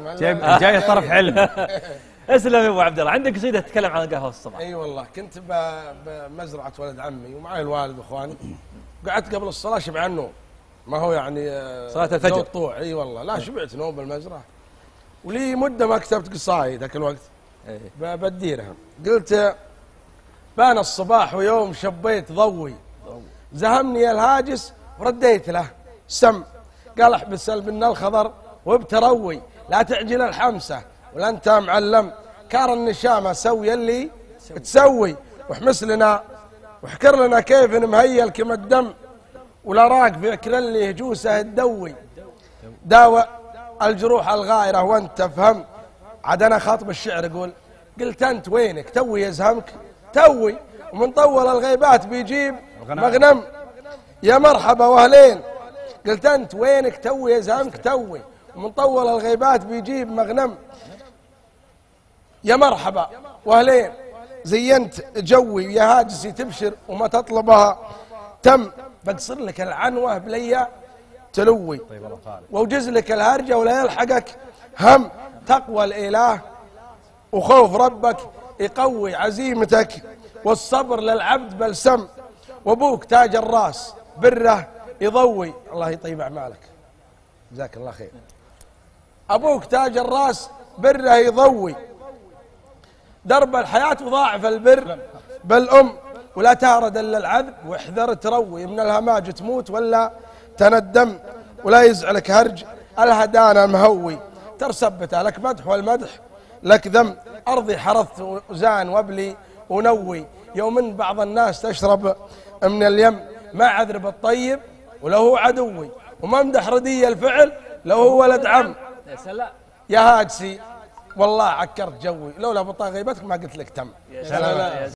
جاي طرف حلم. اسلم يا ابو عبد الله، عندك قصيده تتكلم عن قهوه الصباح. اي والله، كنت بمزرعه ولد عمي ومعي الوالد واخواني، قعدت قبل الصلاه شبعان نوم، ما هو يعني صلاه الفجر طوع. اي والله، لا شبعت نوم بالمزرعه، ولي مده ما كتبت قصايد ذاك الوقت بديرها. قلت بان الصباح ويوم شبيت ضوي، زهمني الهاجس ورديت له سم، قال احبس البن الخضر وبتروي، لا تعجل الحمسه ولا انت معلم، كار النشامه سوي اللي تسوي، واحمس لنا واحكر لنا كيف مهيل كما الدم، ولا راك فكر اللي هجوسه الدوي، داوى الجروح الغائره وانت فهم. عاد انا خاطب الشعر يقول، قلت انت وينك توي يزهمك توي، ومن طول الغيبات بيجيب مغنم، يا مرحبا واهلين. قلت انت وينك توي يزهمك توي، ومن طول الغيبات بيجيب مغنم، يا مرحبا واهلين. زينت جوي يا هاجسي تبشر وما تطلبها تم، بقصر لك العنوه بليا تلوي، واوجز لك الهرجه ولا يلحقك هم، تقوى الاله وخوف ربك يقوي عزيمتك، والصبر للعبد بلسم، وابوك تاج الراس بره يضوي. الله يطيب اعمالك، جزاك الله خير. ابوك تاج الراس بره يضوي، درب الحياه وضاعف البر بالام، ولا تهرد الا العذب واحذر تروي، من الهماج تموت ولا تندم، ولا يزعلك هرج الهدانا مهوي، ترسبته لك مدح والمدح لك ذم، ارضي حرثت وزان وابلي ونوي، يوم بعض الناس تشرب من اليم، ما عذر بالطيب وله عدوي، وممدح ردي الفعل له ولد عم. يا سلام يا هاجسي والله عكرت جوي، لولا بطاقة غيبتك ما قلت لك تم. يا سلام.